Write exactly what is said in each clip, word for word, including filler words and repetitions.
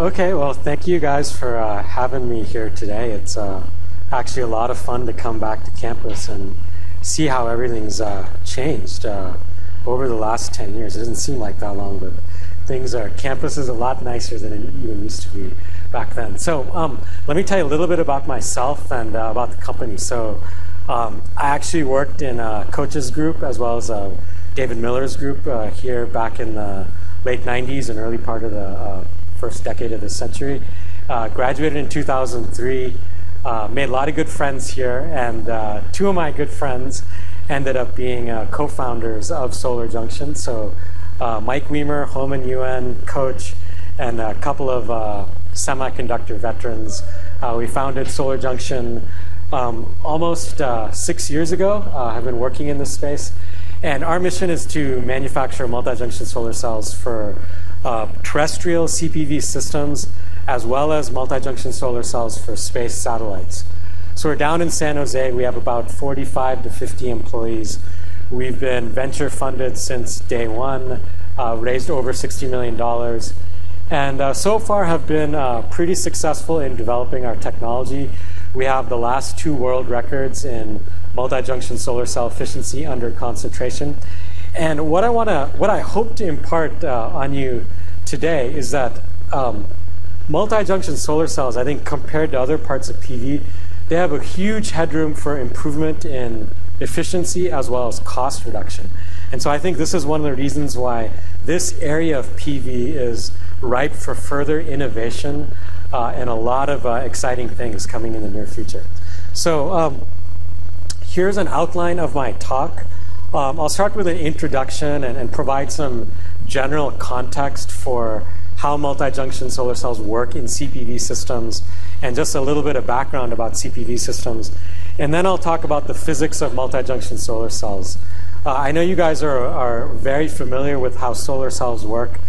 Okay, well, thank you guys for uh, having me here today. It's uh, actually a lot of fun to come back to campus and see how everything's uh, changed uh, over the last ten years. It doesn't seem like that long, but things are, campus is a lot nicer than it even used to be back then. So um, let me tell you a little bit about myself and uh, about the company. So um, I actually worked in uh, Coach's group as well as uh, David Miller's group uh, here back in the late nineties and early part of the uh, first decade of this century. Uh, graduated in two thousand three, uh, made a lot of good friends here, and uh, two of my good friends ended up being uh, co-founders of Solar Junction. So uh, Mike Weimer, Holman U N, Coach, and a couple of uh, semiconductor veterans. Uh, we founded Solar Junction um, almost uh, six years ago. Uh, I've been working in this space. And our mission is to manufacture multi-junction solar cells for uh, terrestrial C P V systems, as well as multi-junction solar cells for space satellites. So we're down in San Jose. We have about forty-five to fifty employees. We've been venture funded since day one, uh, raised over sixty million dollars, and uh, so far have been uh, pretty successful in developing our technology. We have the last two world records in multi-junction solar cell efficiency under concentration. And what I want to, what I hope to impart uh, on you today is that um, multi-junction solar cells, I think, compared to other parts of P V, they have a huge headroom for improvement in efficiency as well as cost reduction. And so I think this is one of the reasons why this area of P V is ripe for further innovation uh, and a lot of uh, exciting things coming in the near future. So. Um, Here's an outline of my talk. Um, I'll start with an introduction and, and provide some general context for how multi-junction solar cells work in C P V systems and just a little bit of background about C P V systems. And then I'll talk about the physics of multi-junction solar cells. Uh, I know you guys are, are very familiar with how solar cells work.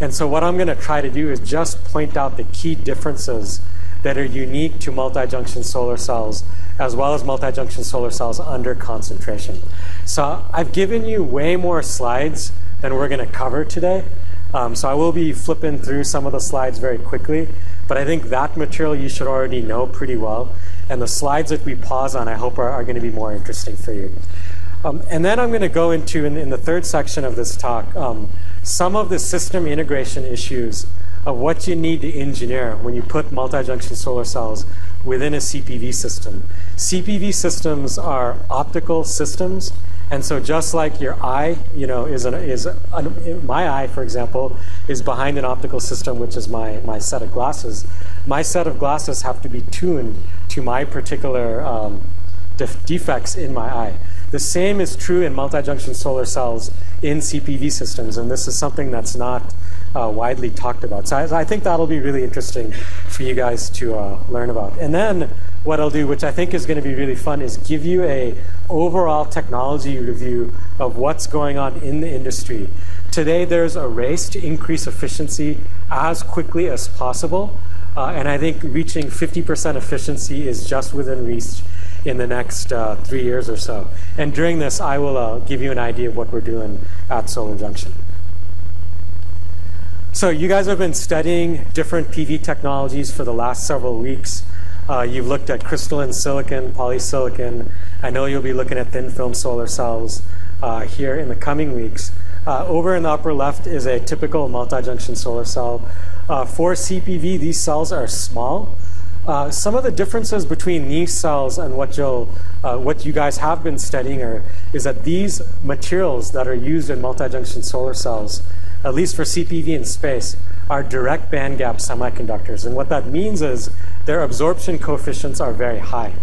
And so what I'm going to try to do is just point out the key differences that are unique to multi-junction solar cells as well as multi-junction solar cells under concentration. So I've given you way more slides than we're going to cover today. Um, so I will be flipping through some of the slides very quickly. But I think that material you should already know pretty well. And the slides that we pause on, I hope, are, are going to be more interesting for you. Um, and then I'm going to go into, in, in the third section of this talk, um, some of the system integration issues of what you need to engineer when you put multi-junction solar cells within a C P V system. C P V systems are optical systems, and so just like your eye, you know, is an, is an, my eye, for example, is behind an optical system, which is my my set of glasses. My set of glasses have to be tuned to my particular um, def defects in my eye. The same is true in multi-junction solar cells in C P V systems, and this is something that's not Uh, widely talked about. So I, I think that'll be really interesting for you guys to uh, learn about. And then what I'll do, which I think is going to be really fun, is give you a overall technology review of what's going on in the industry. Today there's a race to increase efficiency as quickly as possible, uh, and I think reaching fifty percent efficiency is just within reach in the next uh, three years or so. And during this, I will uh, give you an idea of what we're doing at Solar Junction. So you guys have been studying different P V technologies for the last several weeks. Uh, you've looked at crystalline silicon, polysilicon. I know you'll be looking at thin film solar cells uh, here in the coming weeks. Uh, over in the upper left is a typical multi-junction solar cell. Uh, for C P V, these cells are small. Uh, some of the differences between these cells and what you'll, uh, what you guys have been studying are, is that these materials that are used in multi-junction solar cells, at least for C P V in space, are direct band gap semiconductors. And what that means is their absorption coefficients are very high.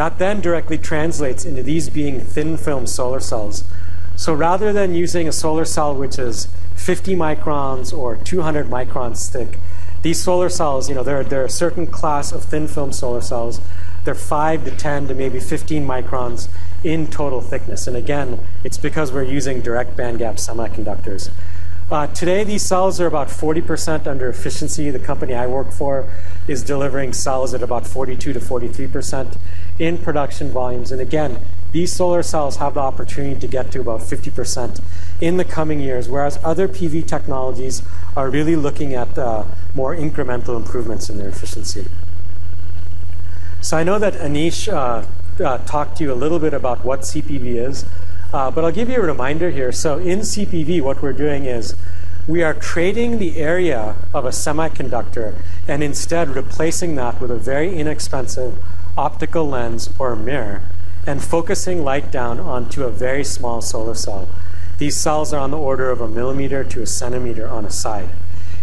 That then directly translates into these being thin film solar cells. So rather than using a solar cell which is fifty microns or two hundred microns thick, these solar cells, you know, they're, they're a certain class of thin film solar cells. They're five to ten to maybe fifteen microns in total thickness. And again, it's because we're using direct band gap semiconductors. Uh, today, these cells are about forty percent under efficiency. The company I work for is delivering cells at about forty-two to forty-three percent in production volumes. And again, these solar cells have the opportunity to get to about fifty percent in the coming years, whereas other P V technologies are really looking at uh, more incremental improvements in their efficiency. So I know that Anish uh, uh, talked to you a little bit about what C P V is, uh, but I'll give you a reminder here. So in C P V, what we're doing is we are trading the area of a semiconductor and instead replacing that with a very inexpensive optical lens or mirror and focusing light down onto a very small solar cell. These cells are on the order of a millimeter to a centimeter on a side.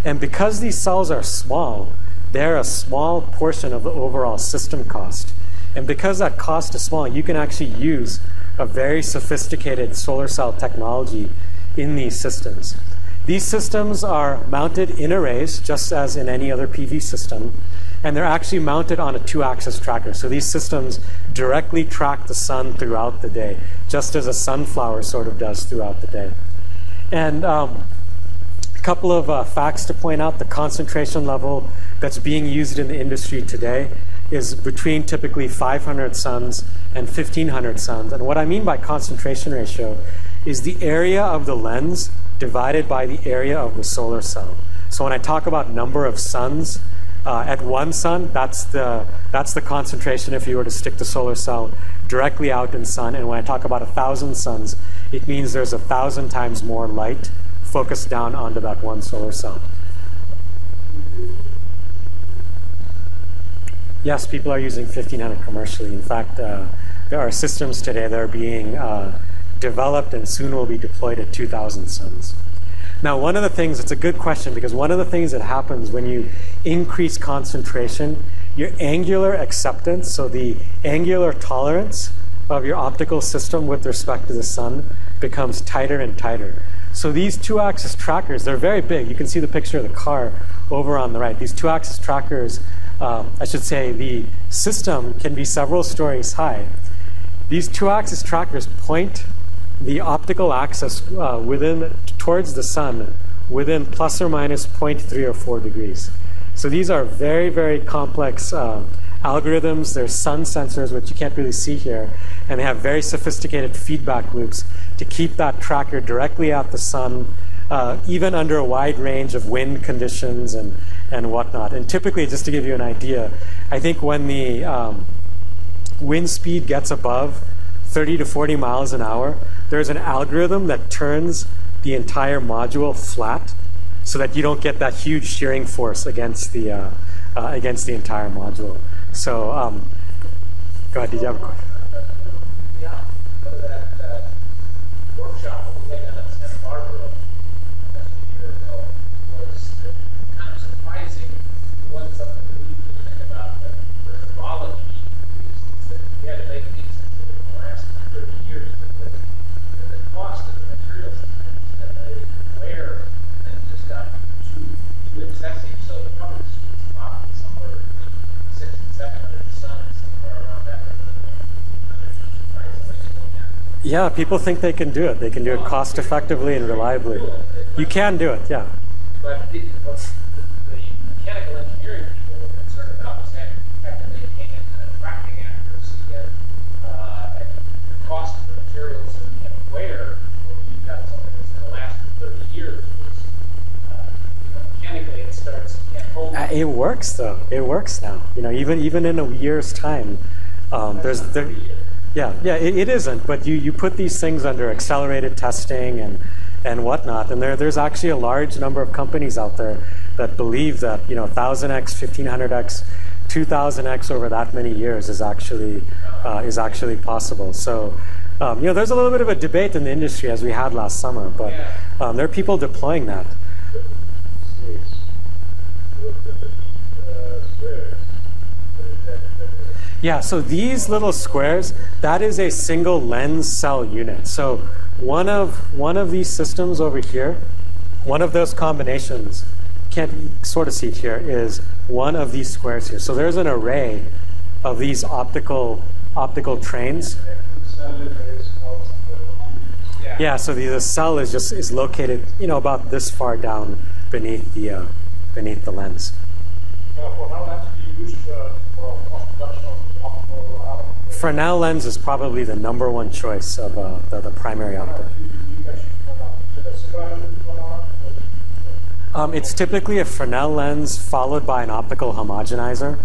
And because these cells are small, they're a small portion of the overall system cost. And because that cost is small, you can actually use a very sophisticated solar cell technology in these systems. These systems are mounted in arrays, just as in any other P V system, and they're actually mounted on a two-axis tracker. So these systems directly track the sun throughout the day, just as a sunflower sort of does throughout the day. And um, a couple of uh, facts to point out. The concentration level that's being used in the industry today is between typically five hundred suns and fifteen hundred suns. And what I mean by concentration ratio is the area of the lens divided by the area of the solar cell. So when I talk about number of suns, Uh, at one sun, that's the, that's the concentration if you were to stick the solar cell directly out in sun. And when I talk about a thousand suns, it means there's a thousand times more light focused down onto that one solar cell. Yes, people are using fifteen hundred commercially. In fact, uh, there are systems today that are being uh, developed and soon will be deployed at two thousand suns. Now, one of the things, it's a good question, because one of the things that happens when you increase concentration, your angular acceptance, so the angular tolerance of your optical system with respect to the sun, becomes tighter and tighter. So these two-axis trackers, they're very big. You can see the picture of the car over on the right. These two-axis trackers, um, I should say, the system can be several stories high. These two-axis trackers point the optical axis uh, within towards the sun within plus or minus zero point three or four degrees. So these are very, very complex uh, algorithms. There's sun sensors, which you can't really see here, and they have very sophisticated feedback loops to keep that tracker directly at the sun, uh, even under a wide range of wind conditions and, and whatnot. And typically, just to give you an idea, I think when the um, wind speed gets above thirty to forty miles an hour, there's an algorithm that turns the entire module flat so that you don't get that huge shearing force against the, uh, uh, against the entire module. So, um, go ahead, did you have a question? Yeah, so that, that workshop that we had at Santa Barbara a year ago was kind of surprising. It wasn't something that we didn't think about, but for ecology reasons, that we had to make these Yeah, people think they can do it. They can do it cost effectively and reliably. You can do it, yeah. But the, what the mechanical engineering people were concerned about was that effectively maintaining the tracking accuracy and uh, the cost of the materials and wear when you've got something that's going to last for thirty years. Uh, you know, mechanically, it starts, you can't hold it. It works, though. It works now. You know, even, even in a year's time, um, there's... There, Yeah, yeah, it, it isn't, but you, you put these things under accelerated testing and, and whatnot, and there, there's actually a large number of companies out there that believe that, you know, one thousand X, fifteen hundred X, two thousand X over that many years is actually, uh, is actually possible. So, um, you know, there's a little bit of a debate in the industry as we had last summer, but um, there are people deploying that. Yeah, so these little squares, that is a single lens cell unit. So one of, one of these systems over here, one of those combinations, can't sort of see it here, is one of these squares here. So there's an array of these optical, optical trains. Yeah, so the, the cell is just is located, you know, about this far down beneath the, uh, beneath the lens. Fresnel lens is probably the number one choice of uh, the, the primary optic. Um, it's typically a Fresnel lens followed by an optical homogenizer.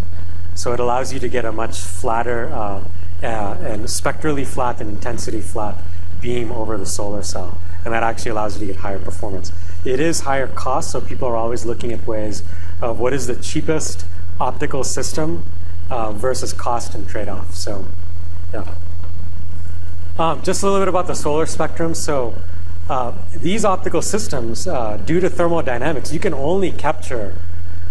So it allows you to get a much flatter uh, uh, and spectrally flat and intensity flat beam over the solar cell. And that actually allows you to get higher performance. It is higher cost, so people are always looking at ways of what is the cheapest optical system uh, versus cost and trade-off. So, yeah. Um, just a little bit about the solar spectrum. So uh, these optical systems, uh, due to thermodynamics, you can only capture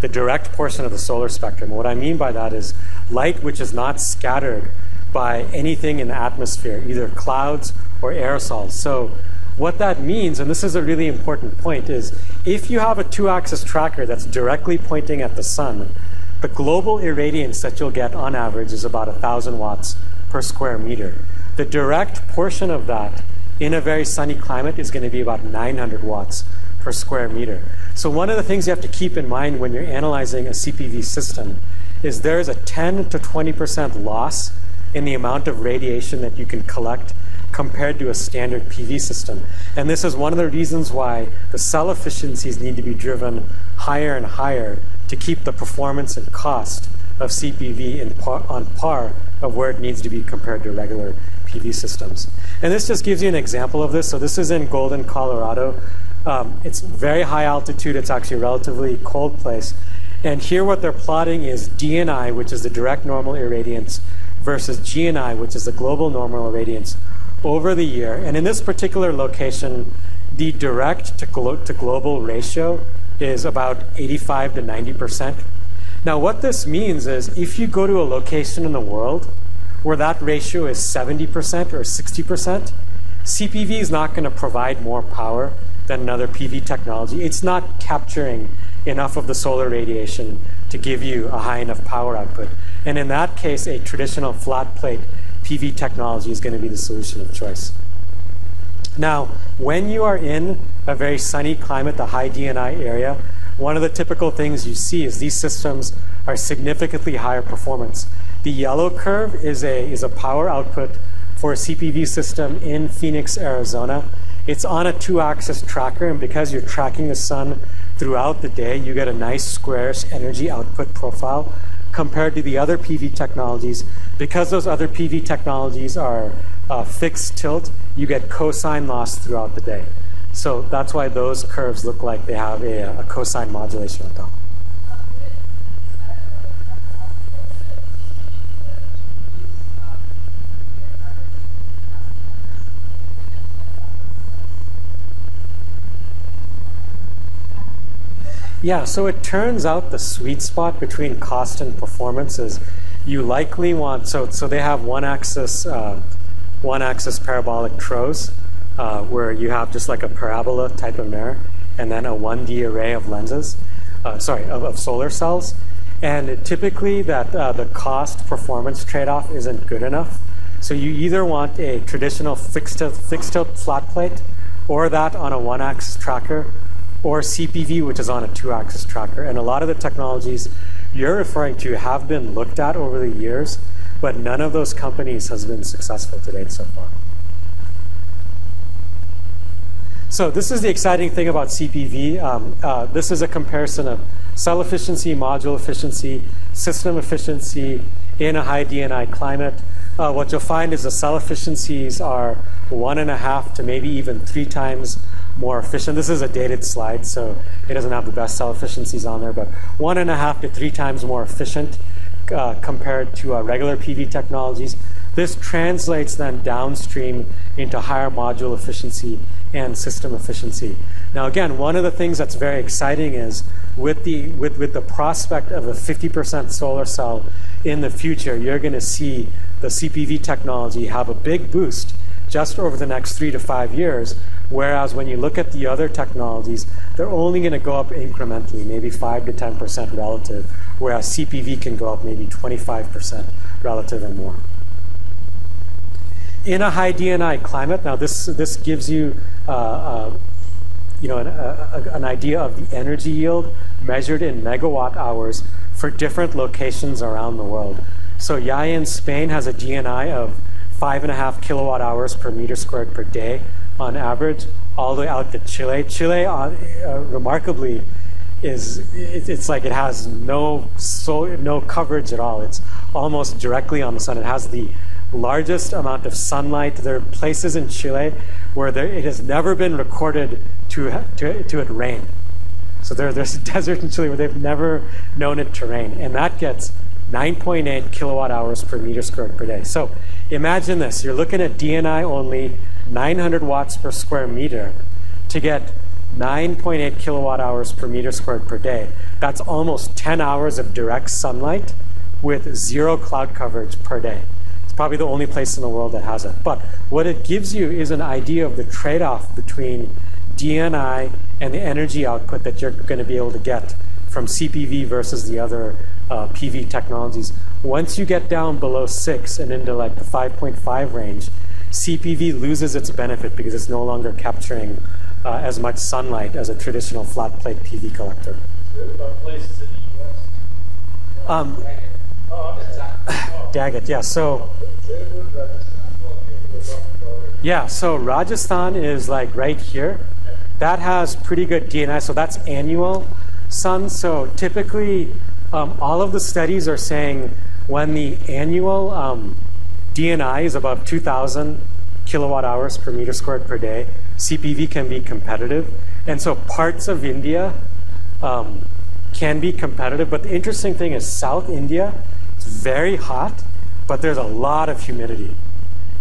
the direct portion of the solar spectrum. What I mean by that is light which is not scattered by anything in the atmosphere, either clouds or aerosols. So what that means, and this is a really important point, is if you have a two-axis tracker that's directly pointing at the sun, the global irradiance that you'll get on average is about one thousand watts per square meter. The direct portion of that in a very sunny climate is going to be about nine hundred watts per square meter. So one of the things you have to keep in mind when you're analyzing a C P V system is there is a ten to twenty percent loss in the amount of radiation that you can collect compared to a standard P V system. And this is one of the reasons why the cell efficiencies need to be driven higher and higher to keep the performance and cost of C P V in par, on par of where it needs to be compared to regular P V systems. And this just gives you an example of this. So this is in Golden, Colorado. Um, it's very high altitude. It's actually a relatively cold place. And here what they're plotting is D N I, which is the direct normal irradiance, versus G N I, which is the global normal irradiance, over the year. And in this particular location, the direct to, glo to global ratio is about eighty-five to ninety percent. Now what this means is if you go to a location in the world where that ratio is seventy percent or sixty percent, C P V is not going to provide more power than another P V technology. It's not capturing enough of the solar radiation to give you a high enough power output. And in that case, a traditional flat plate P V technology is going to be the solution of choice. Now, when you are in a very sunny climate, the high D N I area, one of the typical things you see is these systems are significantly higher performance. The yellow curve is a, is a power output for a C P V system in Phoenix, Arizona. It's on a two-axis tracker, and because you're tracking the sun throughout the day, you get a nice square energy output profile compared to the other P V technologies. Because those other P V technologies are uh, fixed tilt, you get cosine loss throughout the day. So that's why those curves look like they have a, a cosine modulation on top. Yeah, so it turns out the sweet spot between cost and performance is you likely want, so, so they have one-axis uh, one-axis parabolic tros, uh, where you have just like a parabola type of mirror, and then a one D array of lenses, uh, sorry, of, of solar cells. And it, typically that uh, the cost-performance trade-off isn't good enough. So you either want a traditional fixed-tilt fixed tilt flat plate, or that on a one-axis tracker, or C P V, which is on a two-axis tracker. And a lot of the technologies you're referring to have been looked at over the years, but none of those companies has been successful to date so far. So this is the exciting thing about C P V. Um, uh, this is a comparison of cell efficiency, module efficiency, system efficiency in a high D N I climate. Uh, what you'll find is the cell efficiencies are one and a half to maybe even three times more efficient. This is a dated slide, so it doesn't have the best cell efficiencies on there, but one and a half to three times more efficient uh, compared to uh, regular P V technologies. This translates then downstream into higher module efficiency and system efficiency. Now again, one of the things that's very exciting is with the, with, with the prospect of a fifty percent solar cell in the future, you're going to see the C P V technology have a big boost just over the next three to five years, whereas when you look at the other technologies, they're only going to go up incrementally, maybe five to ten percent relative, whereas C P V can go up maybe twenty-five percent relative and more. In a high D N I climate, now this, this gives you uh, uh, you know, an, a, an idea of the energy yield measured in megawatt hours for different locations around the world. So Jaén, Spain has a D N I of five and a half kilowatt hours per meter squared per day on average. all the way out to Chile. Chile, uh, uh, remarkably, is it, it's like it has no so no coverage at all. It's almost directly on the sun. It has the largest amount of sunlight. There are places in Chile where there, it has never been recorded to to to it rain. So there, there's a desert in Chile where they've never known it to rain, and that gets nine point eight kilowatt hours per meter squared per day. So imagine this: you're looking at D N I only nine hundred watts per square meter to get nine point eight kilowatt hours per meter squared per day. That's almost ten hours of direct sunlight with zero cloud coverage per day. It's probably the only place in the world that has it. But what it gives you is an idea of the trade-off between D N I and the energy output that you're going to be able to get from C P V versus the other uh, P V technologies. Once you get down below six and into like the five point five range, C P V loses its benefit because it's no longer capturing uh, as much sunlight as a traditional flat plate P V collector. So what about places in the U S? Um, Daggett. Oh, oh. Daggett, yeah. So, yeah, so Rajasthan is like right here. That has pretty good D N I, so that's annual sun. So typically, um, all of the studies are saying when the annual um, D N I is above two thousand kilowatt hours per meter squared per day, C P V can be competitive. And so parts of India um, can be competitive. But the interesting thing is South India, it's very hot, but there's a lot of humidity.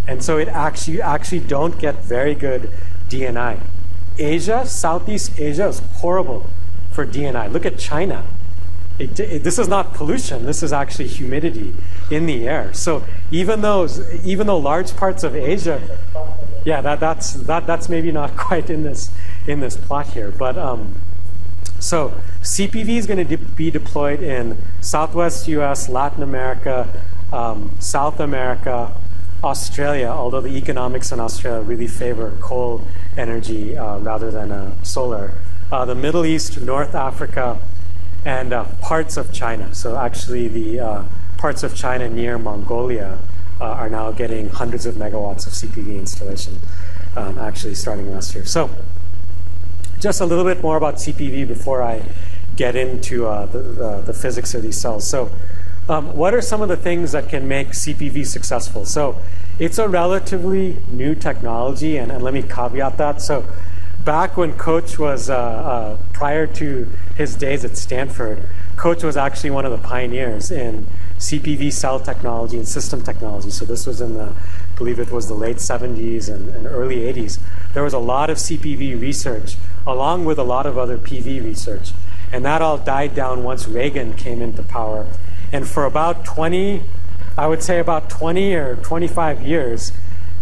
And so it actually, you actually don't get very good D N I. Asia, Southeast Asia is horrible for D N I. Look at China. It, it, this is not pollution. This is actually humidity in the air. So even though even though large parts of Asia, yeah, that that's that that's maybe not quite in this in this plot here. But um, so C P V is going to de be deployed in Southwest U S, Latin America, um, South America, Australia. Although the economics in Australia really favor coal energy uh, rather than uh, solar, uh, the Middle East, North Africa, and uh, parts of China. So actually the uh, parts of China near Mongolia uh, are now getting hundreds of megawatts of C P V installation, um, actually starting last year. So just a little bit more about C P V before I get into uh, the, the, the physics of these cells. So um, what are some of the things that can make C P V successful? So it's a relatively new technology, and, and let me caveat that. So back when Coach was, uh, uh, prior to his days at Stanford, Coach was actually one of the pioneers in C P V cell technology and system technology. So this was in the, I believe it was the late seventies and, and early eighties. There was a lot of C P V research, along with a lot of other P V research. And that all died down once Reagan came into power. And for about twenty, I would say about twenty or twenty-five years,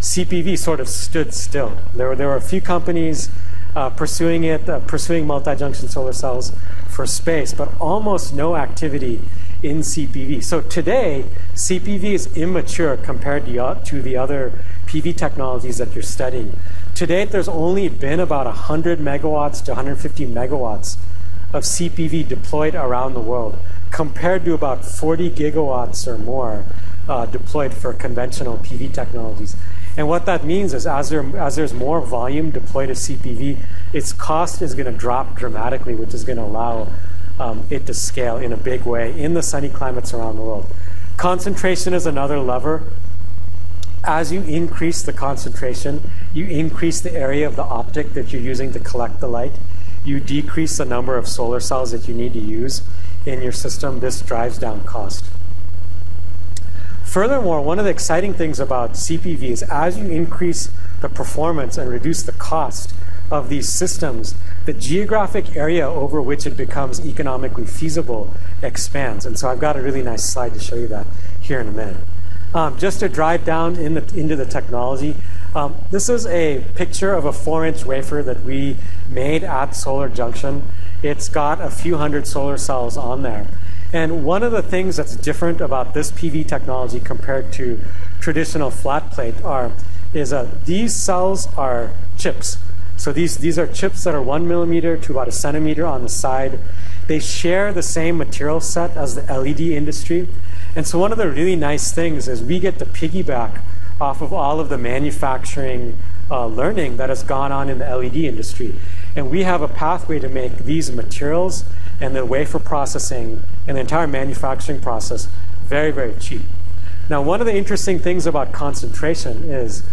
C P V sort of stood still. There were, there were a few companies Uh, pursuing it, uh, pursuing multi-junction solar cells for space, but almost no activity in C P V. So today, C P V is immature compared to, uh, to the other P V technologies that you're studying. To date, there's only been about one hundred megawatts to one hundred fifty megawatts of C P V deployed around the world, compared to about forty gigawatts or more uh, deployed for conventional P V technologies. And what that means is as, there, as there's more volume deployed to C P V, its cost is going to drop dramatically, which is going to allow um, it to scale in a big way in the sunny climates around the world. Concentration is another lever. As you increase the concentration, you increase the area of the optic that you're using to collect the light. You decrease the number of solar cells that you need to use in your system. This drives down cost. Furthermore, one of the exciting things about C P V is as you increase the performance and reduce the cost of these systems, the geographic area over which it becomes economically feasible expands. And so I've got a really nice slide to show you that here in a minute. Um, just to drive down in the, into the technology, um, this is a picture of a four inch wafer that we made at Solar Junction. It's got a few hundred solar cells on there. And one of the things that's different about this P V technology compared to traditional flat plate are, is uh, these cells are chips. So these, these are chips that are one millimeter to about a centimeter on the side. They share the same material set as the L E D industry. And so one of the really nice things is we get to piggyback off of all of the manufacturing uh, learning that has gone on in the L E D industry. And we have a pathway to make these materials and the wafer processing and the entire manufacturing process very, very cheap. Now, one of the interesting things about concentration is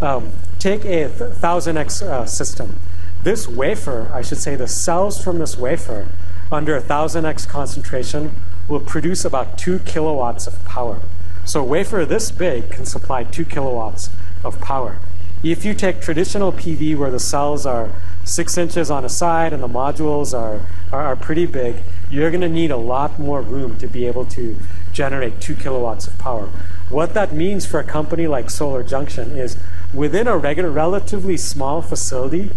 um, take a one thousand X uh, system. This wafer, I should say the cells from this wafer, under one thousand X concentration will produce about two kilowatts of power. So a wafer this big can supply two kilowatts of power. If you take traditional P V where the cells are six inches on a side and the modules are, are, are pretty big, you're going to need a lot more room to be able to generate two kilowatts of power. What that means for a company like Solar Junction is within a regular, relatively small facility,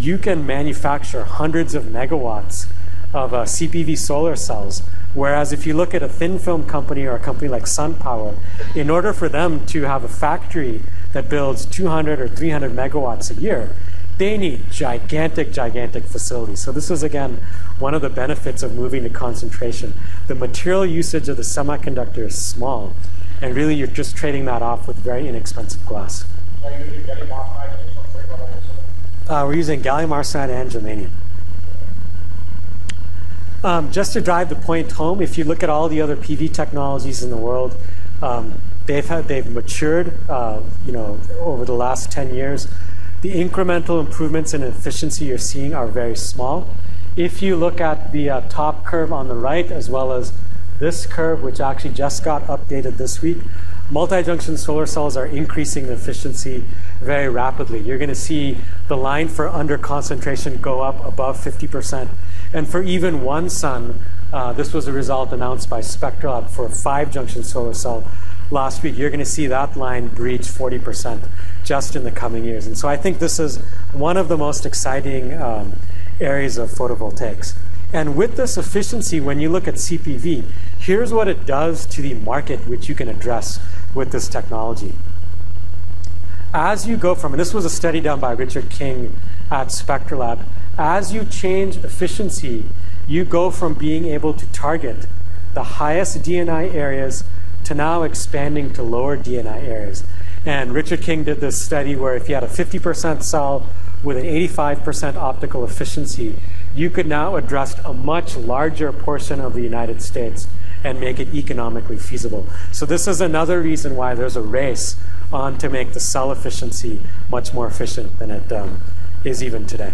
you can manufacture hundreds of megawatts of uh, C P V solar cells. Whereas if you look at a thin film company or a company like SunPower, in order for them to have a factory that builds two hundred or three hundred megawatts a year, they need gigantic, gigantic facilities. So this is, again, one of the benefits of moving to concentration. The material usage of the semiconductor is small, and really you're just trading that off with very inexpensive glass. Are you using gallium arsenide? Uh, we're using gallium arsenide and germanium. Um, just to drive the point home, if you look at all the other P V technologies in the world, um, they've had, they've matured, uh, you know, over the last ten years. The incremental improvements in efficiency you're seeing are very small. If you look at the uh, top curve on the right, as well as this curve, which actually just got updated this week, multi-junction solar cells are increasing the efficiency very rapidly. You're going to see the line for under concentration go up above fifty percent. And for even one sun, uh, this was a result announced by Spectrolab for a five-junction solar cell last week. You're going to see that line breach forty percent just in the coming years. And so I think this is one of the most exciting um, areas of photovoltaics. And with this efficiency, when you look at C P V, here's what it does to the market which you can address with this technology. As you go from, and this was a study done by Richard King at Spectrolab, as you change efficiency, you go from being able to target the highest D N I areas to now expanding to lower D N I areas. And Richard King did this study where if you had a fifty percent cell with an eighty-five percent optical efficiency, you could now address a much larger portion of the United States and make it economically feasible. So this is another reason why there's a race on to make the cell efficiency much more efficient than it um, is even today.